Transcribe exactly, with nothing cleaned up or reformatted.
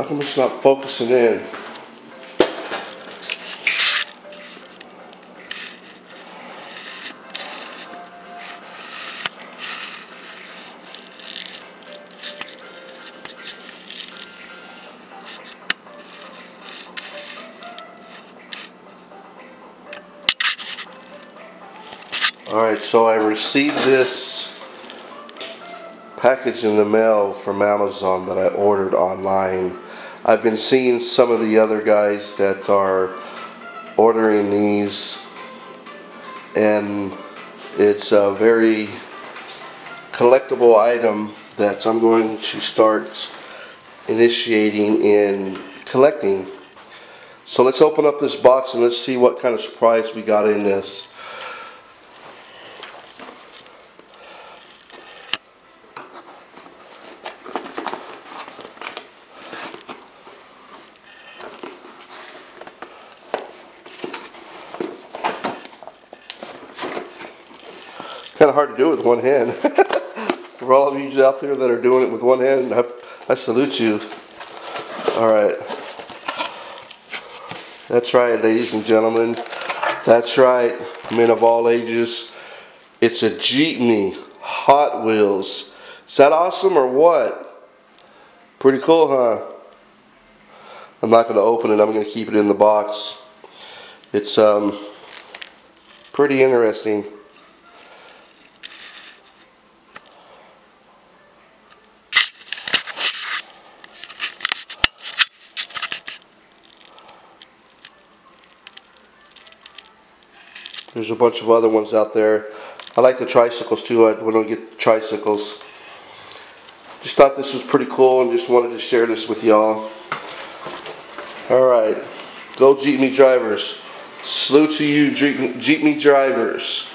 How come it's not focusing in? Alright, so I received this package in the mail from Amazon that I ordered online. I've been seeing some of the other guys that are ordering these, and it's a very collectible item that I'm going to start initiating in collecting. So let's open up this box and let's see what kind of surprise we got in this. Kind of hard to do it with one hand. For all of you out there that are doing it with one hand, I, I salute you. Alright. That's right, ladies and gentlemen. That's right, men of all ages. It's a Jeepney Hot Wheels. Is that awesome or what? Pretty cool, huh? I'm not going to open it. I'm going to keep it in the box. It's um, pretty interesting. There's a bunch of other ones out there. I like the tricycles too. I want to get the tricycles. Just thought this was pretty cool and just wanted to share this with y'all. Alright. Go Jeepney drivers. Salute to you Jeepney drivers.